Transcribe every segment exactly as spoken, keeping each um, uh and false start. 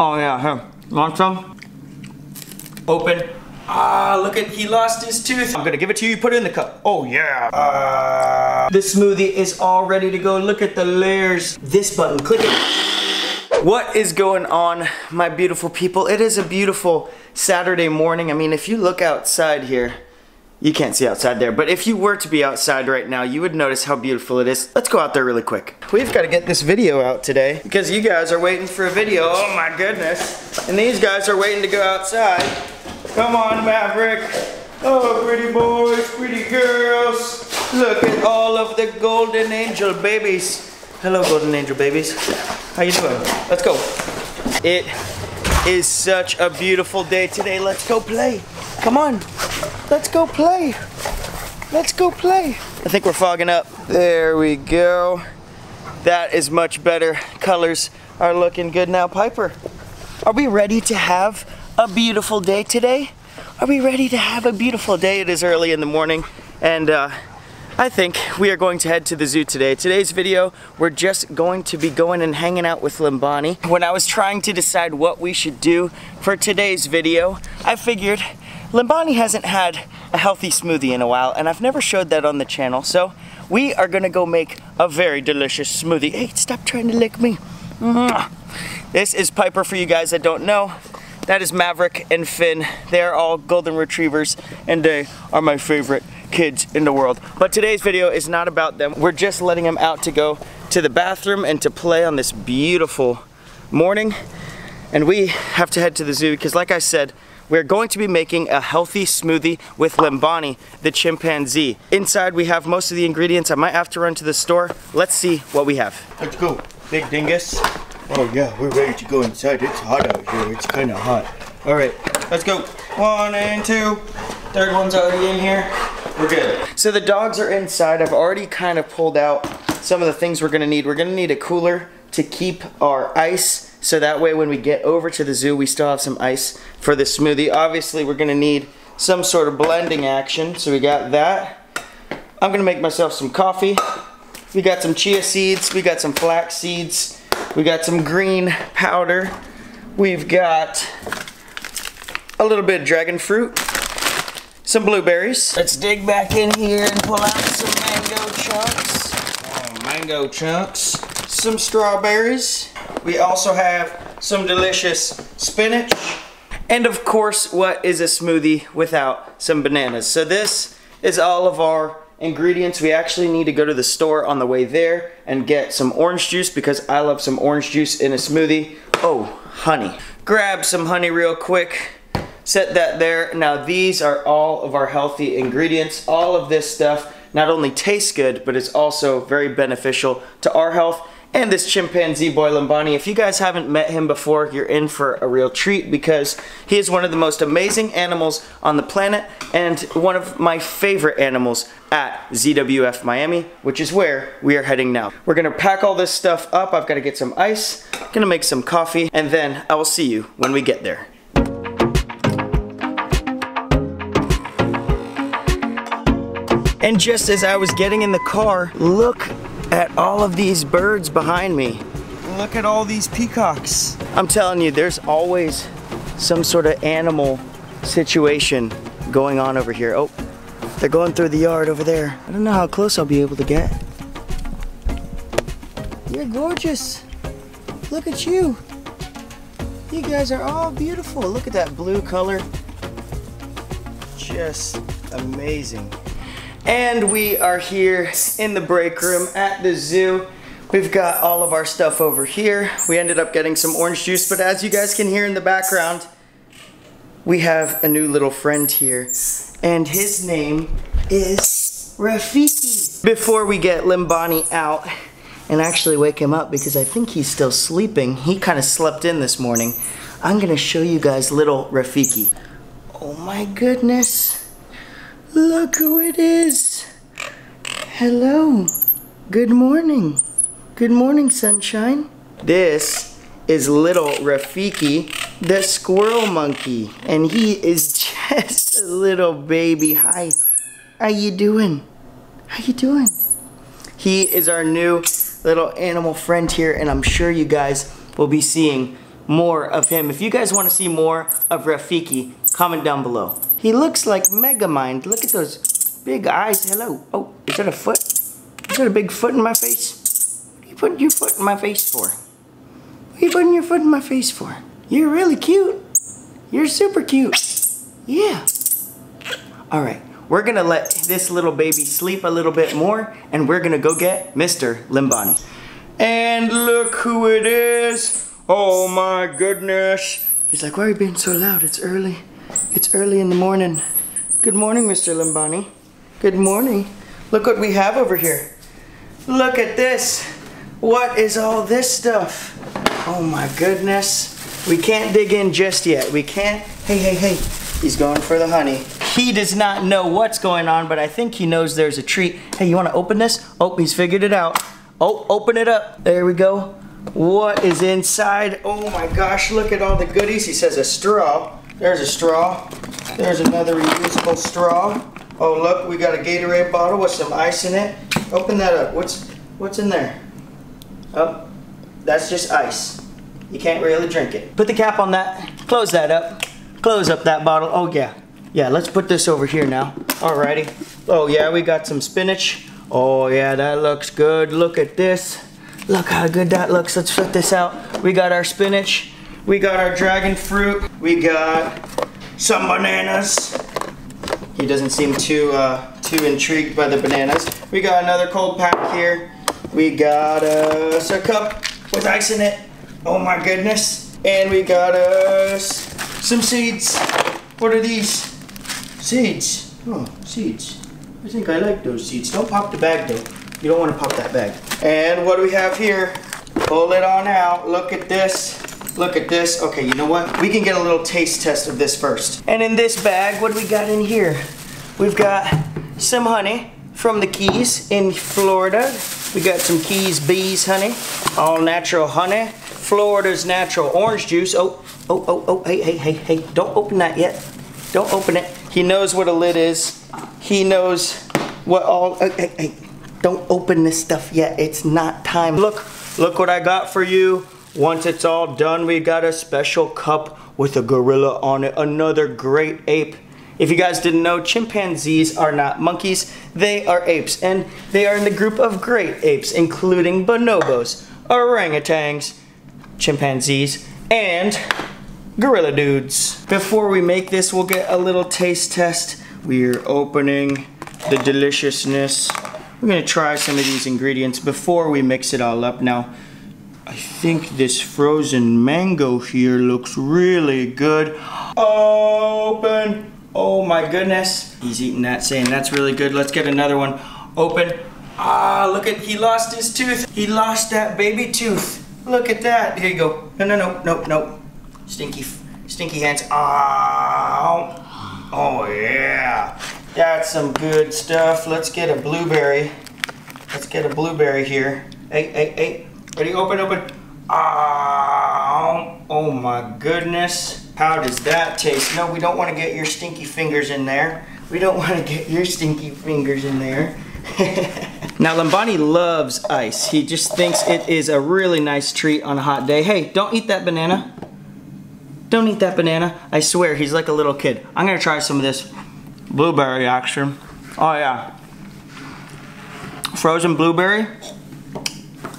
Oh yeah, here. Want some? Open. Ah, look at, he lost his tooth. I'm gonna give it to you, put it in the cup. Oh yeah. Uh, this smoothie is all ready to go. Look at the layers. This button, click it. What is going on, my beautiful people? It is a beautiful Saturday morning. I mean, if you look outside here, you can't see outside there, but if you were to be outside right now, you would notice how beautiful it is. Let's go out there really quick. We've got to get this video out today because you guys are waiting for a video. Oh my goodness. And these guys are waiting to go outside. Come on, Maverick. Oh, pretty boys, pretty girls. Look at all of the golden angel babies. Hello, golden angel babies. How you doing? Let's go. It is such a beautiful day today. Let's go play. Come on. Let's go play. Let's go play. I think we're fogging up. There we go. That is much better. Colors are looking good now. Piper, are we ready to have a beautiful day today? Are we ready to have a beautiful day? It is early in the morning, and uh, I think we are going to head to the zoo today. Today's video, we're just going to be going and hanging out with Limbani. When I was trying to decide what we should do for today's video, I figured Limbani hasn't had a healthy smoothie in a while, and I've never showed that on the channel, so we are gonna go make a very delicious smoothie. Hey, stop trying to lick me. This is Piper for you guys that don't know. That is Maverick and Finn. They are all golden retrievers, and they are my favorite kids in the world. But today's video is not about them. We're just letting them out to go to the bathroom and to play on this beautiful morning. And we have to head to the zoo because, like I said, we're going to be making a healthy smoothie with Limbani, the chimpanzee. Inside we have most of the ingredients. I might have to run to the store. Let's see what we have. Let's go, big dingus. Oh yeah, we're ready to go inside. It's hot out here, it's kinda hot. All right, let's go. One and two. Third one's already in here. We're good. So the dogs are inside. I've already kind of pulled out some of the things we're gonna need. We're gonna need a cooler to keep our ice, so that way when we get over to the zoo, we still have some ice for the smoothie. Obviously, we're gonna need some sort of blending action, so we got that. I'm gonna make myself some coffee. We got some chia seeds, we got some flax seeds, we got some green powder, we've got a little bit of dragon fruit, some blueberries. Let's dig back in here and pull out some mango chunks. Oh, mango chunks. Some strawberries. We also have some delicious spinach. And of course, what is a smoothie without some bananas? So this is all of our ingredients. We actually need to go to the store on the way there and get some orange juice because I love some orange juice in a smoothie. Oh, honey. Grab some honey real quick. Set that there. Now these are all of our healthy ingredients. All of this stuff not only tastes good, but it's also very beneficial to our health. And this chimpanzee boy, Limbani, if you guys haven't met him before, you're in for a real treat because he is one of the most amazing animals on the planet and one of my favorite animals at Z W F Miami, which is where we are heading now. We're gonna pack all this stuff up. I've gotta get some ice, gonna make some coffee, and then I will see you when we get there. And just as I was getting in the car, look at all of these birds behind me. Look at all these peacocks. I'm telling you, there's always some sort of animal situation going on over here. Oh, they're going through the yard over there. I don't know how close I'll be able to get. You're gorgeous. Look at you. You guys are all beautiful. Look at that blue color. Just amazing. And we are here in the break room at the zoo. We've got all of our stuff over here. We ended up getting some orange juice, but as you guys can hear in the background, we have a new little friend here, and his name is Rafiki. Before we get Limbani out and actually wake him up, because I think he's still sleeping, he kind of slept in this morning, I'm gonna show you guys little Rafiki. Oh my goodness. Look who it is. Hello. Good morning. Good morning, sunshine. This is little Rafiki, the squirrel monkey, and he is just a little baby. Hi. How you doing? How you doing? He is our new little animal friend here, and I'm sure you guys will be seeing more of him. If you guys want to see more of Rafiki, comment down below. He looks like Megamind. Look at those big eyes. Hello. Oh, is that a foot? Is that a big foot in my face? What are you putting your foot in my face for? What are you putting your foot in my face for? You're really cute. You're super cute. Yeah. All right. We're going to let this little baby sleep a little bit more, and we're going to go get Mister Limbani. And look who it is. Oh my goodness. He's like, why are you being so loud? It's early. It's early in the morning. Good morning, Mister Limbani. Good morning. Look what we have over here. Look at this. What is all this stuff? Oh my goodness. We can't dig in just yet. We can't. Hey, hey, hey. He's going for the honey. He does not know what's going on, but I think he knows there's a treat. Hey, you want to open this? Oh, he's figured it out. Oh, open it up. There we go. What is inside? Oh my gosh, look at all the goodies. He says a straw. There's a straw. There's another reusable straw. Oh look, we got a Gatorade bottle with some ice in it. Open that up. What's what's in there? Oh, that's just ice. You can't really drink it. Put the cap on that. Close that up. Close up that bottle. Oh yeah. Yeah, let's put this over here now. Alrighty. Oh yeah, we got some spinach. Oh yeah, that looks good. Look at this. Look how good that looks. Let's flip this out. We got our spinach. We got our dragon fruit. We got some bananas. He doesn't seem too uh, too intrigued by the bananas. We got another cold pack here. We got us a cup with ice in it. Oh my goodness. And we got us some seeds. What are these? Seeds. Oh, seeds. I think I like those seeds. Don't pop the bag though. You don't want to pop that bag. And what do we have here? Pull it on out. Look at this. Look at this. Okay, you know what? We can get a little taste test of this first. And in this bag, what do we got in here? We've got some honey from the Keys in Florida. We got some Keys Bees honey. All natural honey. Florida's natural orange juice. Oh, oh, oh, oh, hey, hey, hey, hey. Don't open that yet. Don't open it. He knows what a lid is. He knows what all... Hey, hey, hey. Don't open this stuff yet. It's not time. Look, look what I got for you. Once it's all done, we got a special cup with a gorilla on it. Another great ape. If you guys didn't know, chimpanzees are not monkeys. They are apes. And they are in the group of great apes, including bonobos, orangutans, chimpanzees, and gorilla dudes. Before we make this, we'll get a little taste test. We're opening the deliciousness. We're gonna try some of these ingredients before we mix it all up. Now, I think this frozen mango here looks really good. Open! Oh my goodness. He's eating that, saying that's really good. Let's get another one. Open. Ah, look at, he lost his tooth. He lost that baby tooth. Look at that. Here you go. No, no, no, no, no. Stinky, stinky hands. Ah. Oh, yeah. That's some good stuff. Let's get a blueberry. Let's get a blueberry here. Hey, hey, hey. Ready? Open, open. Oh, oh my goodness. How does that taste? No, we don't want to get your stinky fingers in there. We don't want to get your stinky fingers in there. Now, Limbani loves ice. He just thinks it is a really nice treat on a hot day. Hey, don't eat that banana. Don't eat that banana. I swear, he's like a little kid. I'm going to try some of this. Blueberry action. Oh yeah. Frozen blueberry.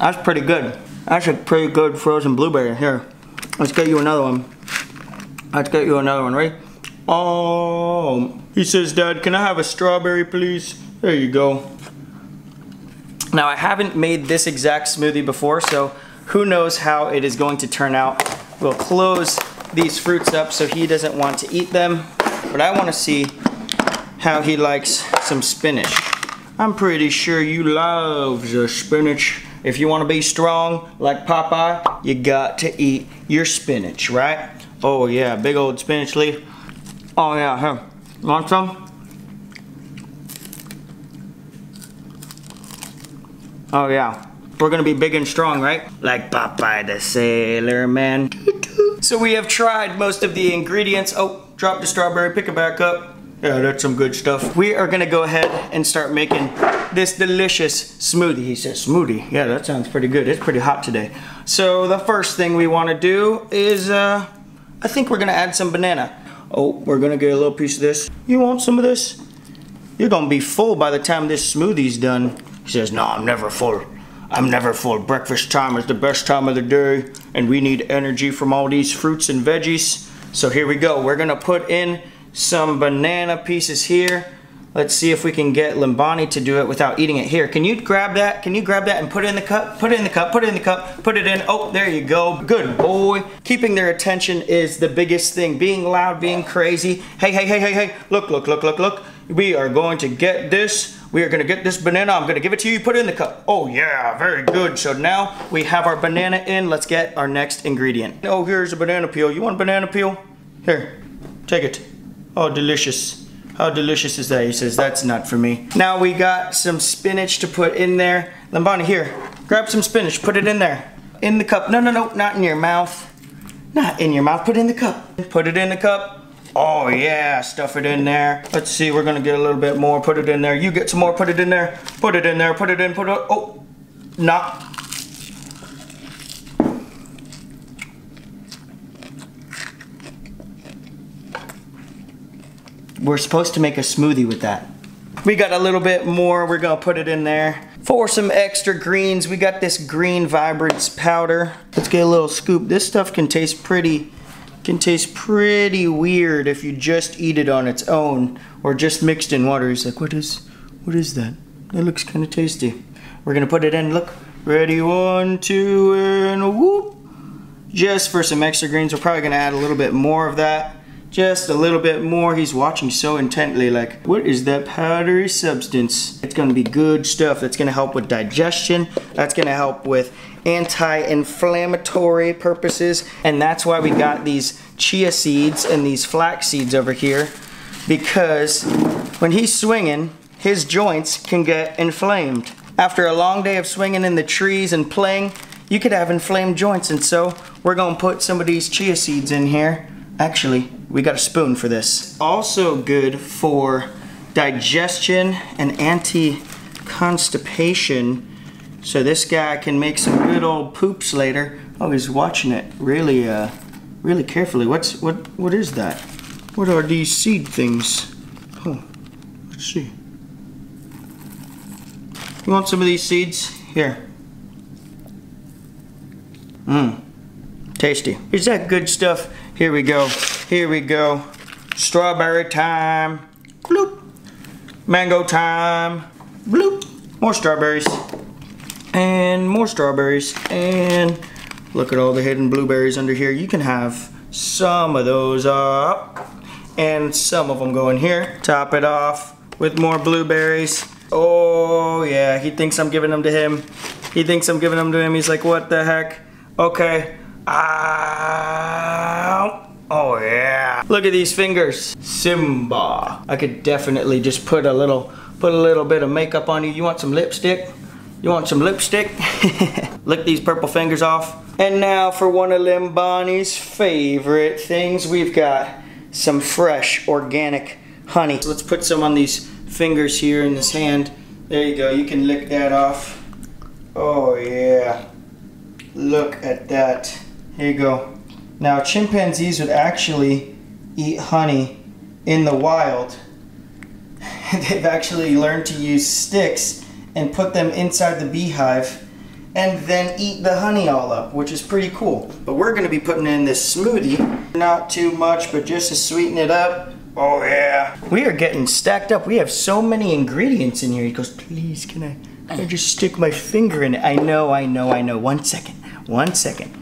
That's pretty good. That's a pretty good frozen blueberry. Here. Let's get you another one. Let's get you another one, right? Oh. He says, Dad, can I have a strawberry, please? There you go. Now, I haven't made this exact smoothie before, so who knows how it is going to turn out. We'll close these fruits up so he doesn't want to eat them. But I want to see how he likes some spinach. I'm pretty sure you love the spinach. If you want to be strong like Popeye, you got to eat your spinach, right? Oh yeah, big old spinach leaf. Oh yeah, here. Want some? Oh yeah. We're gonna be big and strong, right? Like Popeye the Sailor Man. So we have tried most of the ingredients. Oh, drop the strawberry, pick it back up. Yeah, that's some good stuff. We are gonna go ahead and start making this delicious smoothie. He says, smoothie. Yeah, that sounds pretty good. It's pretty hot today. So the first thing we want to do is, uh, I think we're going to add some banana. Oh, we're going to get a little piece of this. You want some of this? You're going to be full by the time this smoothie's done. He says, no, I'm never full. I'm never full. Breakfast time is the best time of the day, and we need energy from all these fruits and veggies. So here we go. We're going to put in some banana pieces here. Let's see if we can get Limbani to do it without eating it. Here, can you grab that? Can you grab that and put it in the cup? Put it in the cup, put it in the cup, put it in. Oh, there you go. Good boy. Keeping their attention is the biggest thing. Being loud, being crazy. Hey, hey, hey, hey, hey. Look, look, look, look, look. We are going to get this. We are going to get this banana. I'm going to give it to you. You put it in the cup. Oh, yeah. Very good. So now we have our banana in. Let's get our next ingredient. Oh, here's a banana peel. You want a banana peel? Here, take it. Oh, delicious. How delicious is that? He says, that's not for me. Now we got some spinach to put in there. Limbani, here, grab some spinach, put it in there. In the cup, no, no, no, not in your mouth. Not in your mouth, put it in the cup. Put it in the cup. Oh yeah, stuff it in there. Let's see, we're gonna get a little bit more, put it in there. You get some more, put it in there. Put it in there, put it in, put it, oh, not. We're supposed to make a smoothie with that. We got a little bit more. We're gonna put it in there. For some extra greens, we got this green vibrance powder. Let's get a little scoop. This stuff can taste pretty, can taste pretty weird if you just eat it on its own or just mixed in water. He's like, what is, what is that? That looks kind of tasty. We're gonna put it in, look. Ready, one, two, and whoop. Just for some extra greens, we're probably gonna add a little bit more of that. Just a little bit more. He's watching so intently like, what is that powdery substance? It's gonna be good stuff. That's gonna help with digestion. That's gonna help with anti-inflammatory purposes. And that's why we got these chia seeds and these flax seeds over here, because when he's swinging, his joints can get inflamed. After a long day of swinging in the trees and playing, you could have inflamed joints. And so we're gonna put some of these chia seeds in here. Actually, we got a spoon for this. Also good for digestion and anti-constipation. So this guy can make some good old poops later. Oh, he's watching it really, uh, really carefully. What's, what, what is that? What are these seed things? Oh, let's see. You want some of these seeds? Here. Mmm, tasty. Is that good stuff? Here we go, here we go. Strawberry time, bloop. Mango time, bloop. More strawberries, and more strawberries, and look at all the hidden blueberries under here. You can have some of those up, and some of them go in here. Top it off with more blueberries. Oh yeah, he thinks I'm giving them to him. He thinks I'm giving them to him. He's like, what the heck? Okay. Ow. Oh yeah. Look at these fingers. Simba. I could definitely just put a little put a little bit of makeup on you. You want some lipstick? You want some lipstick? Lick these purple fingers off. And now for one of Limbani's favorite things, we've got some fresh organic honey. So let's put some on these fingers here in this hand. There you go. You can lick that off. Oh yeah. Look at that. Here you go. Now chimpanzees would actually eat honey in the wild. They've actually learned to use sticks and put them inside the beehive and then eat the honey all up, which is pretty cool. But we're gonna be putting in this smoothie. Not too much, but just to sweeten it up. Oh yeah. We are getting stacked up. We have so many ingredients in here. He goes, please, can I, can I just stick my finger in it? I know, I know, I know. One second, one second.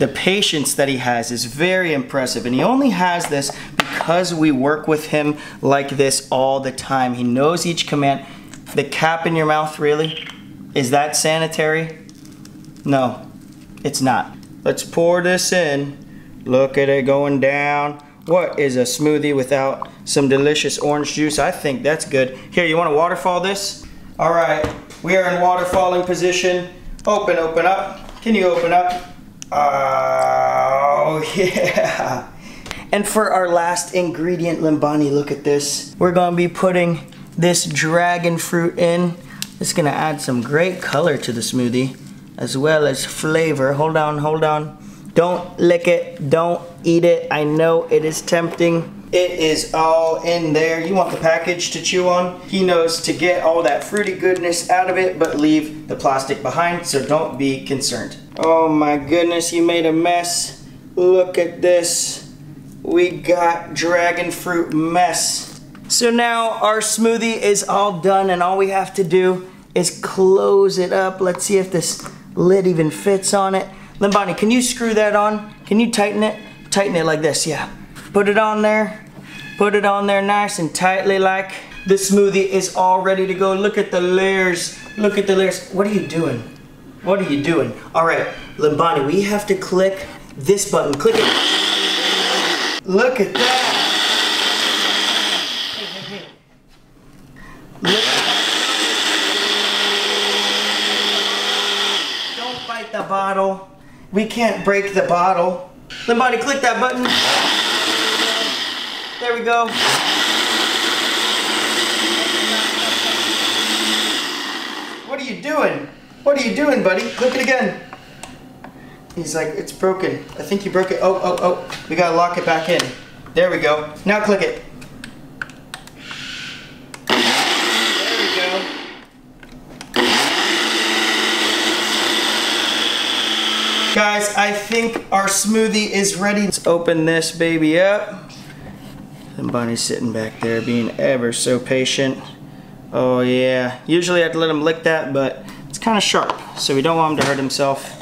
The patience that he has is very impressive, and he only has this because we work with him like this all the time. He knows each command. The cap in your mouth, really? Is that sanitary? No, it's not. Let's pour this in. Look at it going down. What is a smoothie without some delicious orange juice? I think that's good. Here, you want to waterfall this? All right, we are in waterfalling position. Open, open up. Can you open up? Oh yeah. And for our last ingredient, Limbani, look at this. We're gonna be putting this dragon fruit in. It's gonna add some great color to the smoothie as well as flavor. Hold on, hold on. Don't lick it, don't eat it. I know it is tempting. It is all in there. You want the package to chew on. He knows to get all that fruity goodness out of it, but leave the plastic behind, so don't be concerned. Oh my goodness, you made a mess. Look at this. We got dragon fruit mess. So now our smoothie is all done, and all we have to do is close it up. Let's see if this lid even fits on it. Limbani, can you screw that on? Can you tighten it? Tighten it like this, yeah. Put it on there, put it on there nice and tightly like. The smoothie is all ready to go. Look at the layers, look at the layers. What are you doing? What are you doing? All right, Limbani, we have to click this button, click it. Look at that. Look at that. Don't bite the bottle. We can't break the bottle. Limbani, click that button. There we go. What are you doing? What are you doing, buddy? Click it again. He's like, it's broken. I think you broke it. Oh, oh, oh. We gotta lock it back in. There we go. Now click it. There we go. Guys, I think our smoothie is ready. Let's open this baby up. Limbani's sitting back there being ever so patient. Oh yeah, usually I'd let him lick that, but it's kind of sharp, so we don't want him to hurt himself.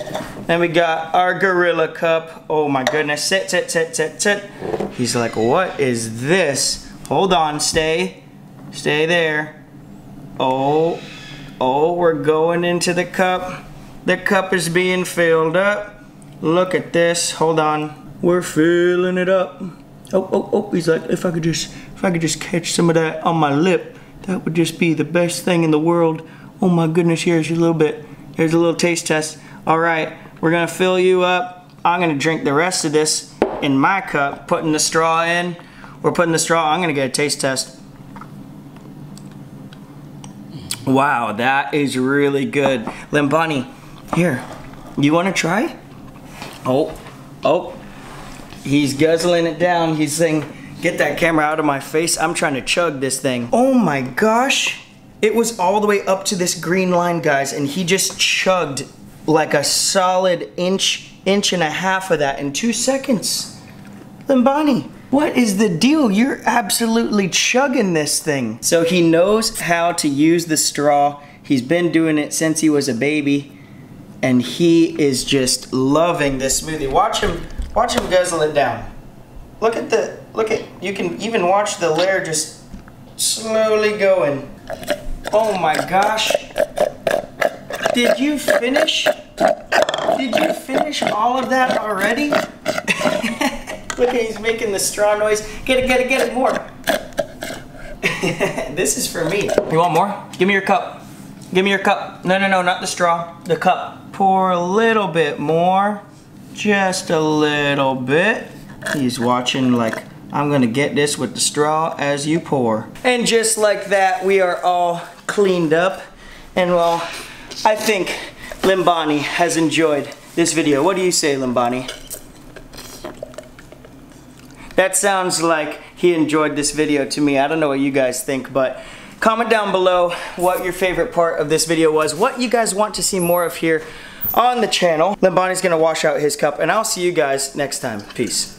Then we got our gorilla cup. Oh my goodness, sit, sit, sit, sit, sit. He's like, what is this? Hold on, stay, stay there. Oh, oh, we're going into the cup. The cup is being filled up. Look at this, hold on. We're filling it up. Oh, oh, oh, he's like, if I could just, if I could just catch some of that on my lip, that would just be the best thing in the world. Oh my goodness, here's a little bit. Here's a little taste test. All right, we're gonna fill you up. I'm gonna drink the rest of this in my cup, putting the straw in. We're putting the straw, I'm gonna get a taste test. Wow, that is really good. Limbani, here, you wanna try? Oh, oh. He's guzzling it down. He's saying, get that camera out of my face. I'm trying to chug this thing. Oh my gosh. It was all the way up to this green line, guys, and he just chugged like a solid inch, inch and a half of that in two seconds. Limbani, what is the deal? You're absolutely chugging this thing. So he knows how to use the straw. He's been doing it since he was a baby, and he is just loving this smoothie. Watch him. Watch him guzzle it down. Look at the, look at, you can even watch the layer just slowly going. Oh my gosh. Did you finish? Did you finish all of that already? Look at, he's making the straw noise. Get it, get it, get it, more. This is for me. You want more? Give me your cup. Give me your cup. No, no, no, not the straw, the cup. Pour a little bit more. Just a little bit. He's watching like, I'm gonna get this with the straw as you pour. And just like that, we are all cleaned up. And well, I think Limbani has enjoyed this video. What do you say, Limbani? That sounds like he enjoyed this video to me. I don't know what you guys think, but comment down below what your favorite part of this video was, what you guys want to see more of here on the channel. Limbani's gonna wash out his cup, and I'll see you guys next time. Peace.